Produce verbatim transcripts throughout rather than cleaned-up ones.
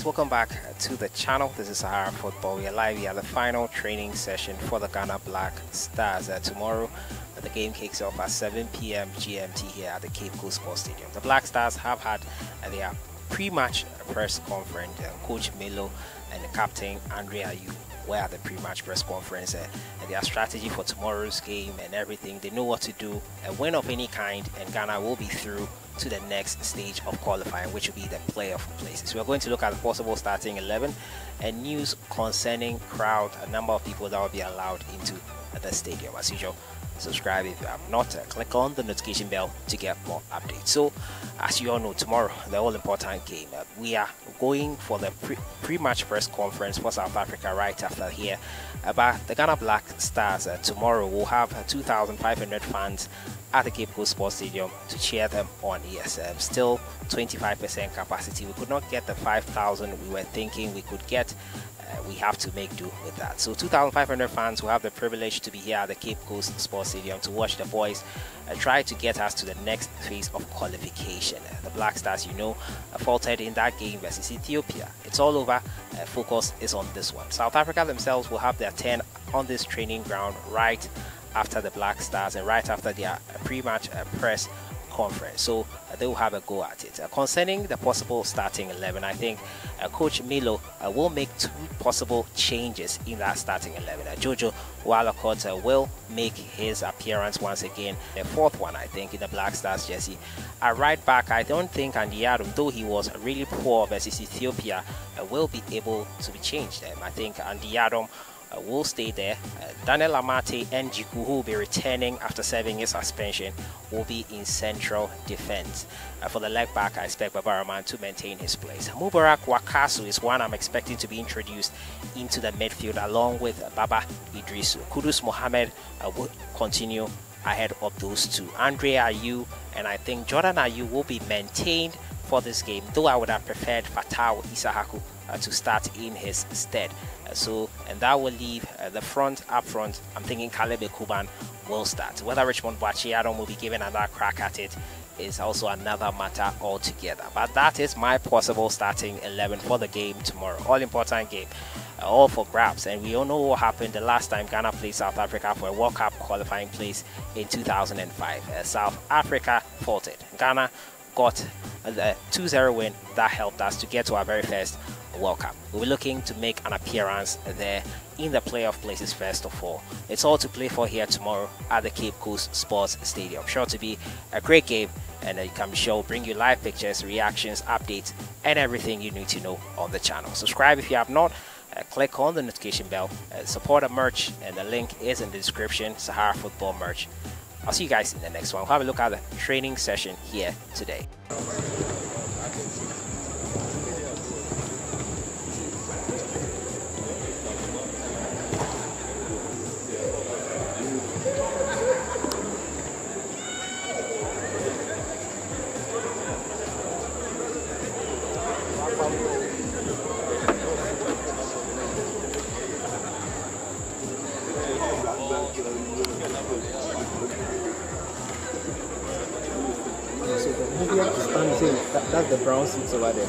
guys, welcome back to the channel. This is Sahara Football. We are live. We have the final training session for the Ghana Black Stars uh, tomorrow. The game kicks off at seven p m G M T here at the Cape Coast Sports Stadium. The Black Stars have had uh, their pre-match press conference. Uh, Coach Milo and the captain Andre Ayew were at the pre-match press conference, uh, and their strategy for tomorrow's game and everything. They know what to do, a win of any kind, and Ghana will be through to the next stage of qualifying, which will be the playoff places. We're going to look at the possible starting eleven and news concerning crowd, a number of people that will be allowed into the stadium. As usual, subscribe if you have not, uh, click on the notification bell to get more updates. So as you all know, tomorrow the all-important game, uh, we are going for the pre pre-match press conference for South Africa right after here. About the Ghana Black Stars, uh, tomorrow will have uh, two thousand five hundred fans at the Cape Coast Sports Stadium to cheer them on. Yes, um, still twenty-five percent capacity. We could not get the five thousand we were thinking we could get. Uh, we have to make do with that. So two thousand five hundred fans who have the privilege to be here at the Cape Coast Sports Stadium to watch the boys uh, try to get us to the next phase of qualification. Uh, the Black Stars, you know, uh, faltered in that game versus Ethiopia. It's all over. Uh, focus is on this one. South Africa themselves will have their ten on this training ground right after the Black Stars and right after their uh, pre-match uh, press conference. So uh, they will have a go at it. Uh, concerning the possible starting eleven, I think uh, Coach Milo uh, will make two possible changes in that starting eleven. Uh, Jojo Wallacota will make his appearance once again. The fourth one, I think, in the Black Stars jersey. At right back, I don't think Andy Yiadom, though he was really poor versus Ethiopia, uh, will be able to be changed. Um, I think Andy Yiadom Uh, will stay there. Uh, Daniel Amate and Jiku, who will be returning after serving his suspension, will be in central defense. Uh, for the leg back, I expect Baba Rahman to maintain his place. Mubarak Wakasu is one I'm expecting to be introduced into the midfield along with uh, Baba Idrisu. Kudus Mohamed uh, will continue ahead of those two. Andre Ayew and I think Jordan Ayu will be maintained for this game, though I would have preferred Fatao Isahaku uh, to start in his stead. So, and that will leave uh, the front up front. I'm thinking Kalebe Kuban will start. Whether Richmond Boachi Adam will be given another crack at it is also another matter altogether. But that is my possible starting eleven for the game tomorrow. All important game, uh, all for grabs. And we all know what happened the last time Ghana played South Africa for a World Cup qualifying place in two thousand five. Uh, South Africa faltered. Ghana got the two zero win that helped us to get to our very first World Cup. We're looking to make an appearance there in the playoff places first of all. It's all to play for here tomorrow at the Cape Coast Sports Stadium. Sure to be a great game, and you can be sure we'll bring you live pictures, reactions, updates, and everything you need to know on the channel. Subscribe if you have not. Uh, click on the notification bell. Uh, support the merch, and the link is in the description. Sahara Football merch. I'll see you guys in the next one. We'll have a look at the training session here today. That, that's the brown seats over there.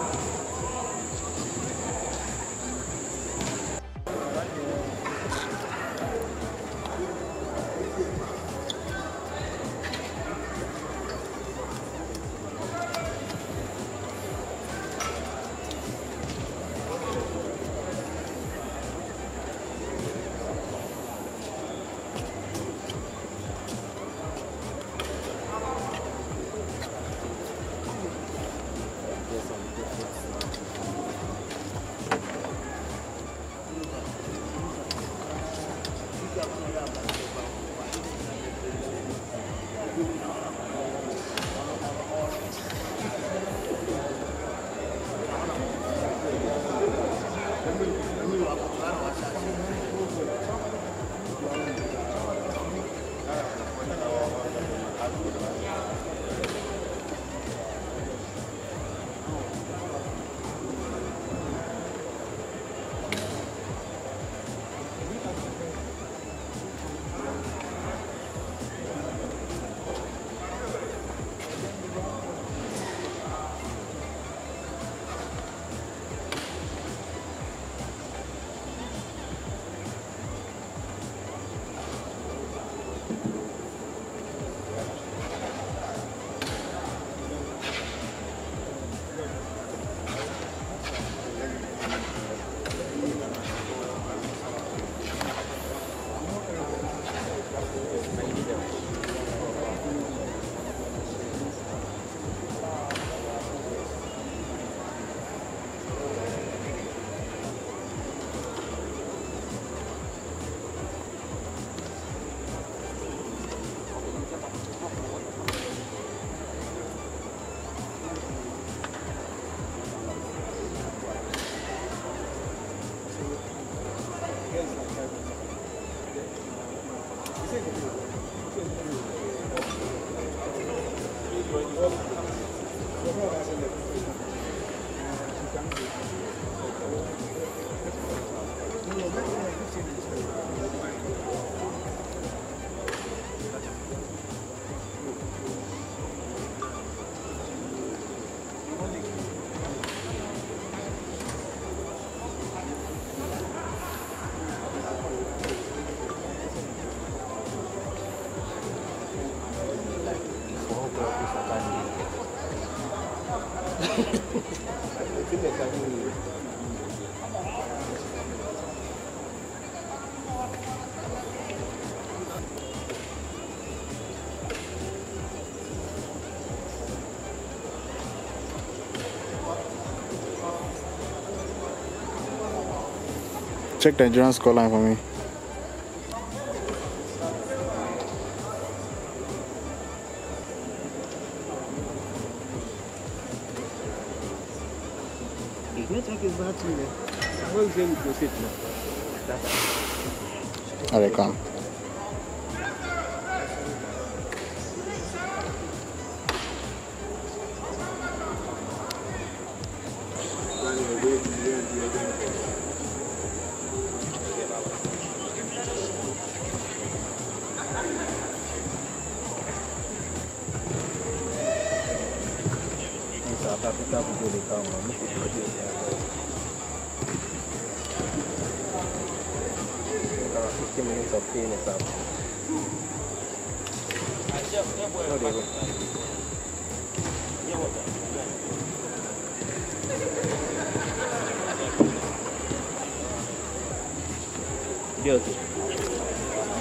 I Check the Nigerian scoreline for me. Alright, come.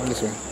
This way.